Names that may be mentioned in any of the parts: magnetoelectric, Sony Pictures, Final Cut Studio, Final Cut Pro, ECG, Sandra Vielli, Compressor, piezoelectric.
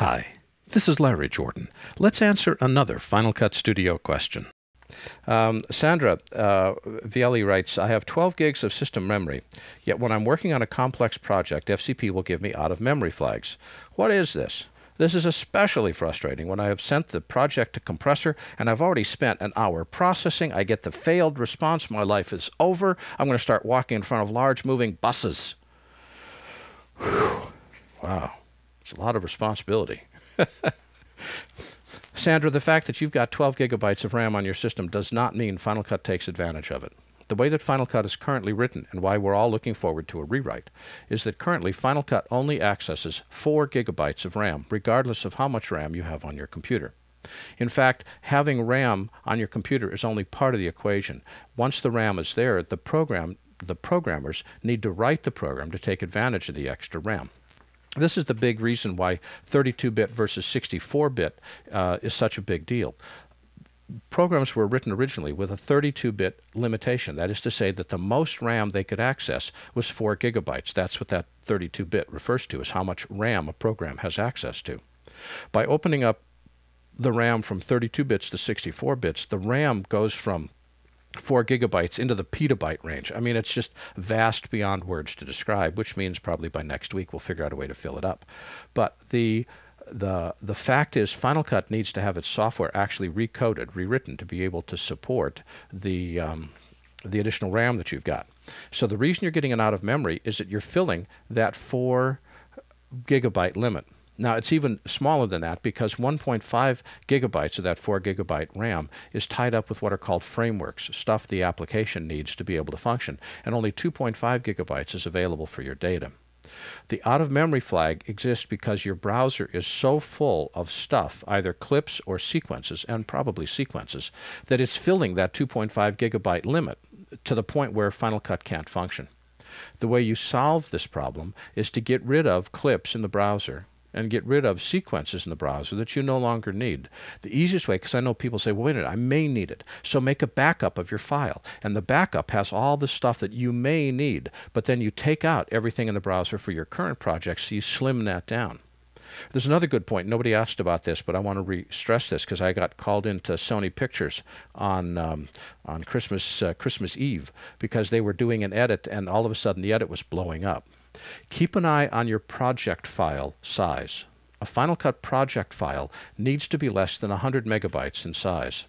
Hi, this is Larry Jordan. Let's answer another Final Cut Studio question. Sandra Vielli writes, I have 12 gigs of system memory, yet when I'm working on a complex project, FCP will give me out-of-memory flags. What is this? This is especially frustrating when I have sent the project to Compressor and I've already spent an hour processing. I get the failed response, my life is over, I'm going to start walking in front of large moving buses. Whew. Wow. It's a lot of responsibility. Sandra, the fact that you've got 12 gigabytes of RAM on your system does not mean Final Cut takes advantage of it. The way that Final Cut is currently written, and why we're all looking forward to a rewrite, is that currently Final Cut only accesses 4 gigabytes of RAM, regardless of how much RAM you have on your computer. In fact, having RAM on your computer is only part of the equation. Once the RAM is there, the programmers need to write the program to take advantage of the extra RAM. This is the big reason why 32-bit versus 64-bit is such a big deal. Programs were written originally with a 32-bit limitation. That is to say that the most RAM they could access was 4 gigabytes. That's what that 32-bit refers to, is how much RAM a program has access to. By opening up the RAM from 32 bits to 64 bits, the RAM goes from 4 gigabytes into the petabyte range. I mean, it's just vast beyond words to describe, which means probably by next week we'll figure out a way to fill it up. But the fact is Final Cut needs to have its software actually recoded, rewritten, to be able to support the additional RAM that you've got. So the reason you're getting it out of memory is that you're filling that 4 gigabyte limit. Now, it's even smaller than that because 1.5 gigabytes of that 4 gigabyte RAM is tied up with what are called frameworks, stuff the application needs to be able to function, and only 2.5 gigabytes is available for your data. The out-of-memory flag exists because your browser is so full of stuff, either clips or sequences, and probably sequences, that it's filling that 2.5 gigabyte limit to the point where Final Cut can't function. The way you solve this problem is to get rid of clips in the browser and get rid of sequences in the browser that you no longer need. The easiest way, because I know people say, well, wait a minute, I may need it. So make a backup of your file. And the backup has all the stuff that you may need, but then you take out everything in the browser for your current project, so you slim that down. There's another good point. Nobody asked about this, but I want to re-stress this because I got called into Sony Pictures on Christmas Eve because they were doing an edit, and all of a sudden the edit was blowing up. Keep an eye on your project file size. A Final Cut project file needs to be less than 100 megabytes in size.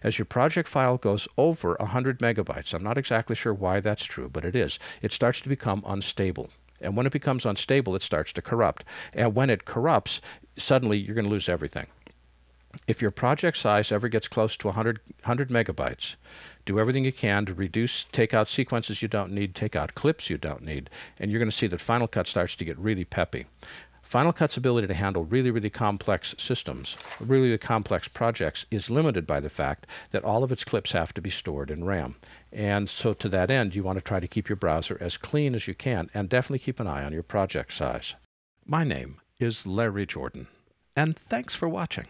As your project file goes over 100 megabytes, I'm not exactly sure why that's true, but it is, it starts to become unstable. And when it becomes unstable, it starts to corrupt. And when it corrupts, suddenly you're going to lose everything. If your project size ever gets close to 100 megabytes, do everything you can to reduce, take out sequences you don't need, take out clips you don't need, and you're going to see that Final Cut starts to get really peppy. Final Cut's ability to handle really, really complex systems, really, really complex projects, is limited by the fact that all of its clips have to be stored in RAM. And so to that end, you want to try to keep your browser as clean as you can, and definitely keep an eye on your project size. My name is Larry Jordan, and thanks for watching.